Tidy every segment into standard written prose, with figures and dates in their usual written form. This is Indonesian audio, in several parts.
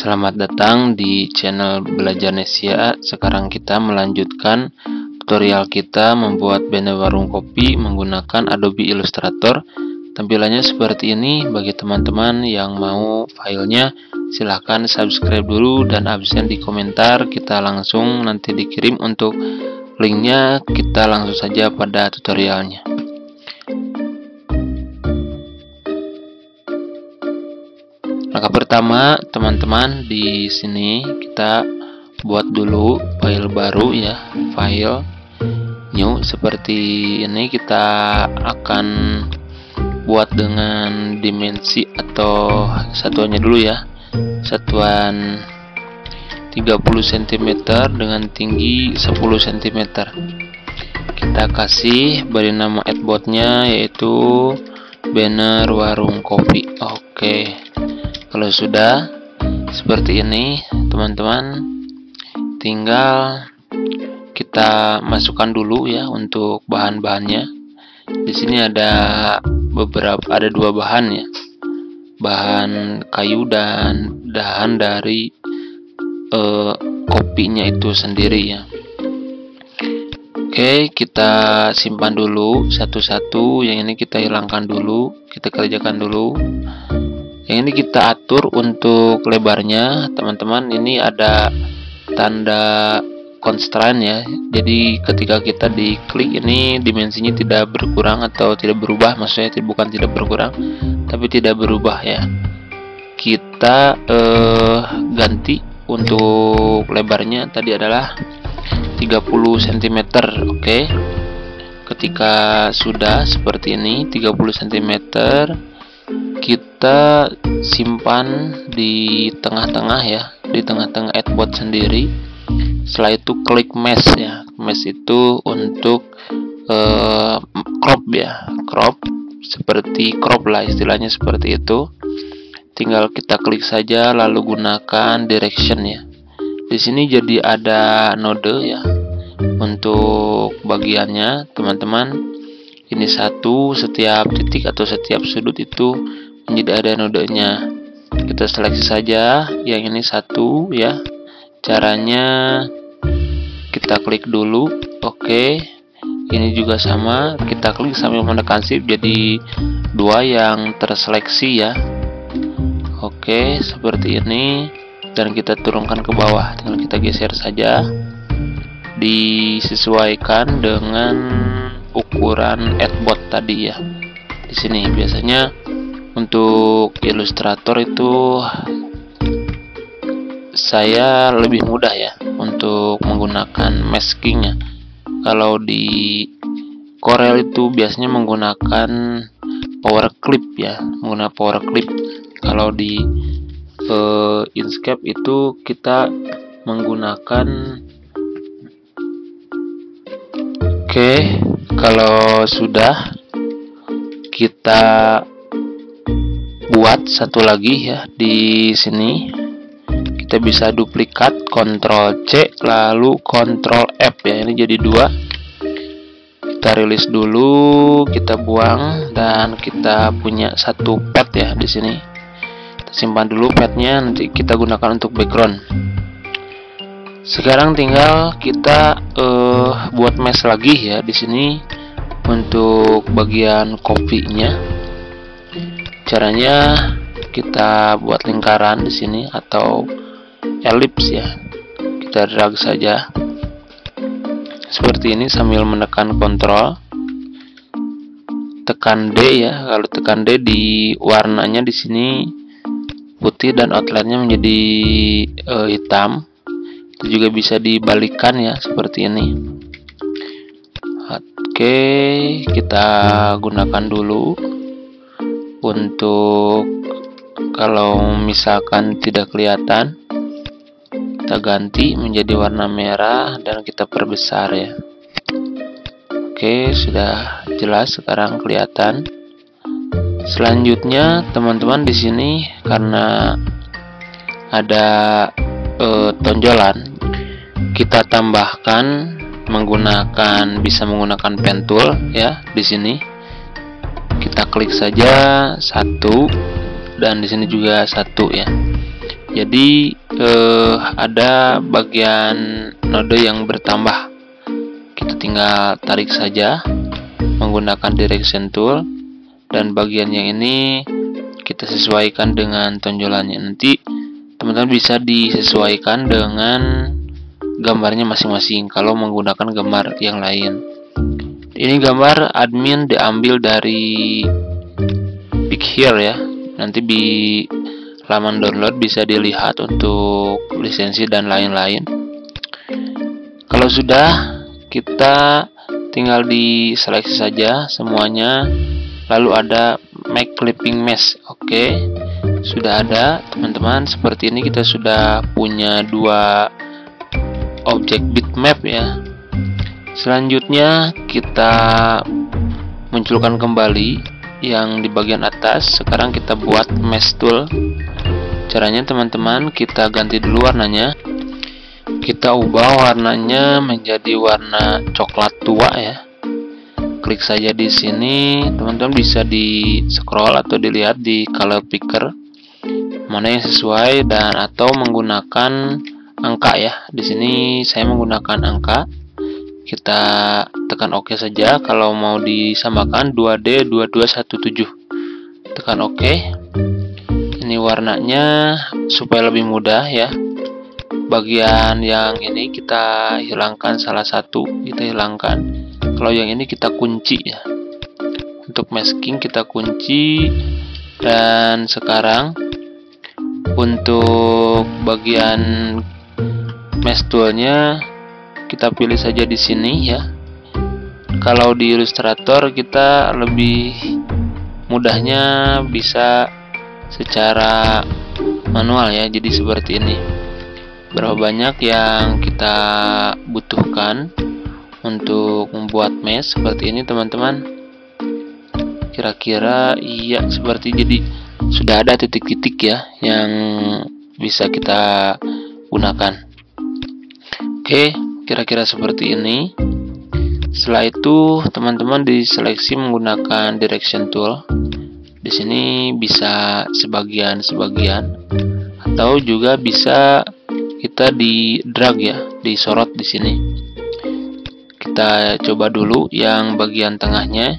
Selamat datang di channel Belajarnesia. Sekarang kita melanjutkan tutorial kita membuat banner warung kopi menggunakan Adobe Illustrator. Tampilannya seperti ini. Bagi teman-teman yang mau filenya, silahkan subscribe dulu dan absen di komentar. Kita langsung nanti dikirim untuk linknya. Kita langsung saja pada tutorialnya. Langkah pertama, teman-teman, di sini kita buat dulu file baru ya, file new seperti ini. Kita akan buat dengan dimensi atau satuannya dulu ya, satuan 30 cm dengan tinggi 10 cm. Kita kasih beri nama adboardnya yaitu banner warung kopi. Oke. Kalau sudah seperti ini, teman-teman, tinggal kita masukkan dulu ya untuk bahan-bahannya. Di sini ada dua bahan ya, bahan kayu dan bahan dari kopinya itu sendiri ya. Oke, kita simpan dulu satu-satu. Yang ini kita hilangkan dulu, kita kerjakan dulu. Yang ini kita atur untuk lebarnya, teman-teman. Ini ada tanda constraint ya, jadi ketika kita diklik ini dimensinya tidak berkurang atau tidak berubah, maksudnya bukan tidak berkurang tapi tidak berubah ya. Kita ganti untuk lebarnya tadi adalah 30 cm. Oke. Ketika sudah seperti ini 30 cm, kita simpan di tengah-tengah ya, di tengah-tengah adboard sendiri. Setelah itu klik mesh ya, mesh itu untuk crop ya, crop seperti crop lah istilahnya seperti itu. Tinggal kita klik saja lalu gunakan direction ya. Di sini jadi ada node ya untuk bagiannya, teman-teman. Ini satu, setiap titik atau setiap sudut itu menjadi ada nodenya. Kita seleksi saja yang ini satu ya. Caranya kita klik dulu. Oke. Ini juga sama, kita klik sambil menekan shift jadi dua yang terseleksi ya. Oke, seperti ini dan kita turunkan ke bawah. Tinggal kita geser saja. Disesuaikan dengan ukuran adboard tadi ya. Di sini biasanya untuk Illustrator itu saya lebih mudah ya untuk menggunakan maskingnya. Kalau di Corel itu biasanya menggunakan power clip ya, menggunakan power clip. Kalau di Inkscape itu kita menggunakan Oke. Kalau sudah, kita buat satu lagi ya. Di sini kita bisa duplikat Ctrl C lalu Ctrl F ya, ini jadi dua. Kita rilis dulu, kita buang, dan kita punya satu pad ya. Di sini kita simpan dulu padnya, nanti kita gunakan untuk background. Sekarang tinggal kita buat mesh lagi ya. Di sini untuk bagian kopinya, caranya kita buat lingkaran di sini atau elips ya. Kita drag saja seperti ini sambil menekan Ctrl, tekan D ya. Kalau tekan D di warnanya di sini putih dan outline-nya menjadi hitam. Itu juga bisa dibalikkan ya seperti ini. Oke, kita gunakan dulu untuk kalau misalkan tidak kelihatan, kita ganti menjadi warna merah dan kita perbesar ya. Oke, sudah jelas sekarang kelihatan. Selanjutnya teman-teman, di sini karena ada tonjolan, kita tambahkan bisa menggunakan pen tool ya. Di sini kita klik saja satu dan di sini juga satu ya. Jadi ada bagian node yang bertambah. Kita tinggal tarik saja menggunakan direction tool, dan bagian yang ini kita sesuaikan dengan tonjolannya. Nanti teman-teman bisa disesuaikan dengan gambarnya masing-masing kalau menggunakan gambar yang lain. Ini gambar admin diambil dari PicHere ya. Nanti di laman download bisa dilihat untuk lisensi dan lain-lain. Kalau sudah, kita tinggal diseleksi saja semuanya. Lalu ada make clipping mesh. Oke, sudah ada teman-teman. Seperti ini kita sudah punya dua objek bitmap ya. Selanjutnya kita munculkan kembali yang di bagian atas. Sekarang kita buat mesh tool. Caranya teman-teman, kita ganti dulu warnanya. Kita ubah warnanya menjadi warna coklat tua ya. Klik saja di sini, teman-teman bisa di scroll atau dilihat di color picker mana yang sesuai dan atau menggunakan angka ya. Di sini saya menggunakan angka. Kita tekan OK saja kalau mau disamakan 2D2217. Tekan OK. Ini warnanya supaya lebih mudah ya. Bagian yang ini kita hilangkan salah satu, kita hilangkan. Kalau yang ini kita kunci ya. Untuk masking kita kunci, dan sekarang untuk bagian mesh toolnya kita pilih saja di sini ya. Kalau di Illustrator kita lebih mudahnya bisa secara manual ya. Jadi seperti ini. Berapa banyak yang kita butuhkan untuk membuat mesh seperti ini teman-teman? Kira-kira iya seperti, jadi sudah ada titik-titik ya yang bisa kita gunakan. Oke, kira-kira seperti ini. Setelah itu teman-teman diseleksi menggunakan direction tool. Di sini bisa sebagian-sebagian atau juga bisa kita di drag ya, disorot di sini. Kita coba dulu yang bagian tengahnya.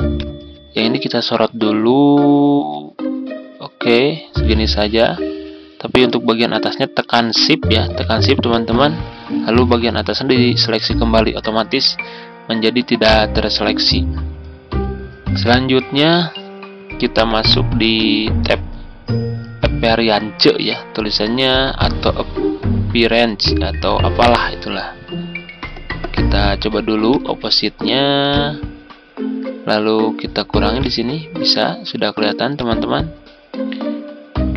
Yang ini kita sorot dulu. Oke, segini saja. Tapi untuk bagian atasnya tekan shift ya, tekan shift teman-teman. Lalu bagian atasnya diseleksi kembali, otomatis menjadi tidak terseleksi. Selanjutnya kita masuk di tab appearance ya, tulisannya atau appearance atau apalah itulah. Kita coba dulu opposite-nya. Lalu kita kurangi di sini, bisa sudah kelihatan teman-teman.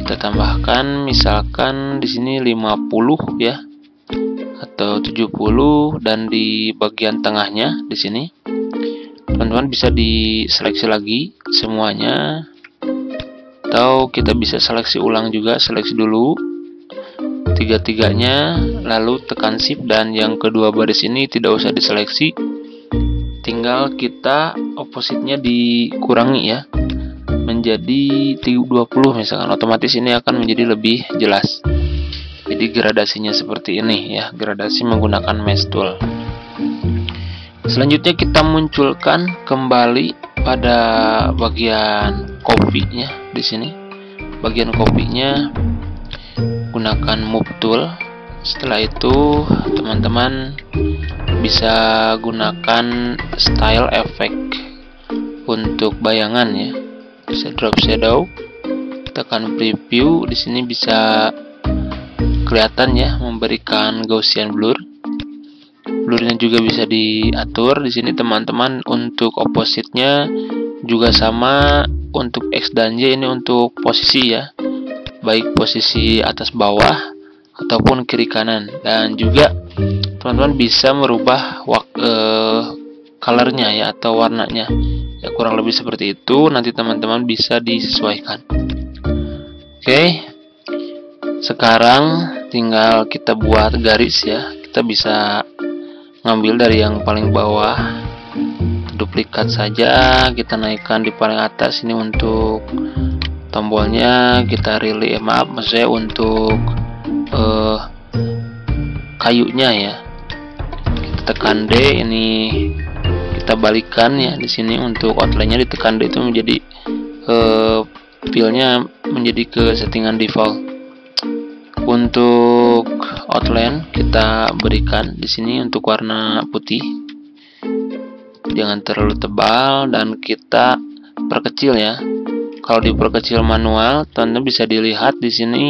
Kita tambahkan misalkan di sini 50 ya atau 70, dan di bagian tengahnya di sini teman-teman bisa diseleksi lagi semuanya, atau kita bisa seleksi ulang juga, seleksi dulu tiga-tiganya lalu tekan shift, dan yang kedua baris ini tidak usah diseleksi, tinggal kita opposite-nya dikurangi ya. Menjadi 20 misalkan, otomatis ini akan menjadi lebih jelas. Jadi gradasinya seperti ini ya, gradasi menggunakan mesh tool. Selanjutnya kita munculkan kembali pada bagian copy-nya di sini. Bagian copy-nya gunakan move tool. Setelah itu teman-teman bisa gunakan style effect untuk bayangan ya. Bisa drop shadow, tekan preview, di sini bisa kelihatan ya, memberikan Gaussian blur. Blurnya juga bisa diatur di sini teman-teman. Untuk opposite-nya juga sama, untuk X dan Y ini untuk posisi ya, baik posisi atas bawah ataupun kiri kanan, dan juga teman-teman bisa merubah color-nya ya atau warnanya. Ya, kurang lebih seperti itu, nanti teman-teman bisa disesuaikan. Oke, sekarang tinggal kita buat garis ya. Kita bisa ngambil dari yang paling bawah, duplikat saja, kita naikkan di paling atas. Ini untuk tombolnya, kita maksudnya untuk kayunya ya. Kita tekan D, ini kita balikan ya di sini untuk outline-nya, ditekan D itu menjadi filenya menjadi ke settingan default. Untuk outline kita berikan di sini untuk warna putih, jangan terlalu tebal, dan kita perkecil ya. Kalau diperkecil manual, teman-teman bisa dilihat di sini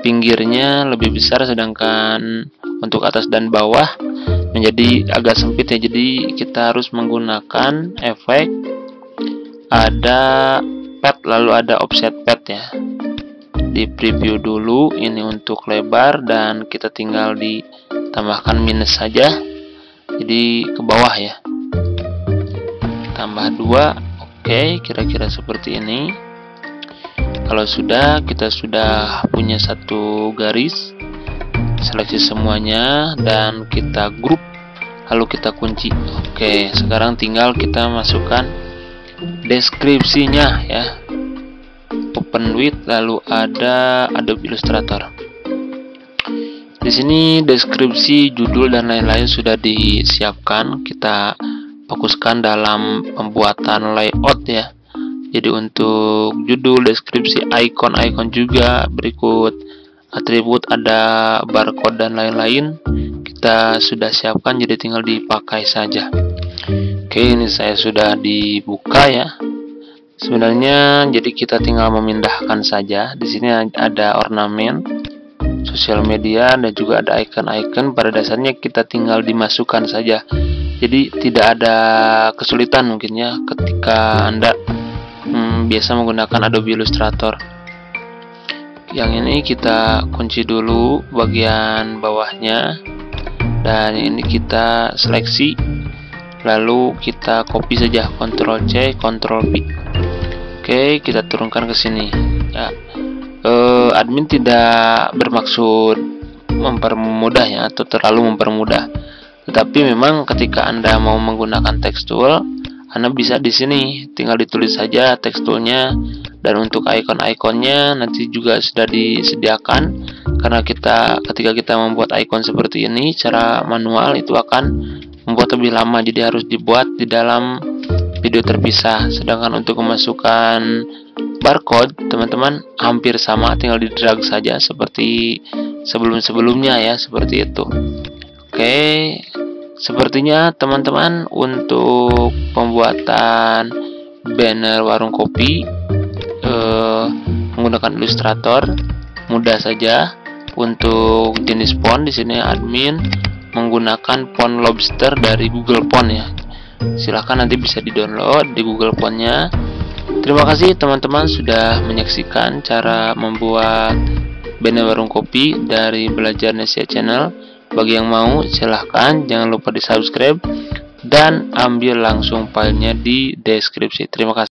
pinggirnya lebih besar, sedangkan untuk atas dan bawah menjadi agak sempit ya. Jadi kita harus menggunakan efek ada pad, lalu ada offset pad ya. Di preview dulu ini untuk lebar, dan kita tinggal ditambahkan minus saja, jadi ke bawah ya, tambah 2. Oke, kira-kira seperti ini. Kalau sudah, kita sudah punya satu garis. Seleksi semuanya dan kita grup, lalu kita kunci. Oke, sekarang tinggal kita masukkan deskripsinya ya. Open with, lalu ada Adobe Illustrator. Di sini deskripsi, judul dan lain-lain sudah disiapkan. Kita fokuskan dalam pembuatan layout ya. Jadi untuk judul, deskripsi, icon juga, berikut atribut, ada barcode dan lain-lain, kita sudah siapkan, jadi tinggal dipakai saja. Oke, ini saya sudah dibuka ya sebenarnya, jadi kita tinggal memindahkan saja. Di sini ada ornamen, sosial media, dan juga ada icon-icon. Pada dasarnya kita tinggal dimasukkan saja. Jadi tidak ada kesulitan mungkin ya ketika Anda biasa menggunakan Adobe Illustrator. Yang ini kita kunci dulu bagian bawahnya, dan ini kita seleksi, lalu kita copy saja, Ctrl C, Ctrl V. Oke, kita turunkan ke sini. Ya. Admin tidak bermaksud mempermudah ya atau terlalu mempermudah. Tetapi memang ketika Anda mau menggunakan text tool, Anda bisa di sini tinggal ditulis saja text toolnya, dan untuk icon-iconnya nanti juga sudah disediakan, karena ketika kita membuat icon seperti ini secara manual itu akan membuat lebih lama, jadi harus dibuat di dalam video terpisah. Sedangkan untuk memasukkan barcode, teman-teman hampir sama, tinggal di drag saja seperti sebelum-sebelumnya ya, seperti itu. Oke, sepertinya teman-teman untuk pembuatan banner warung kopi menggunakan Illustrator mudah saja. Untuk jenis font di sini admin menggunakan font Lobster dari Google Font ya. Silahkan nanti bisa di-download di Google Fontnya. Terima kasih teman-teman sudah menyaksikan cara membuat banner warung kopi dari Belajarnesia Channel. Bagi yang mau, silahkan jangan lupa di subscribe dan ambil langsung filenya di deskripsi. Terima kasih.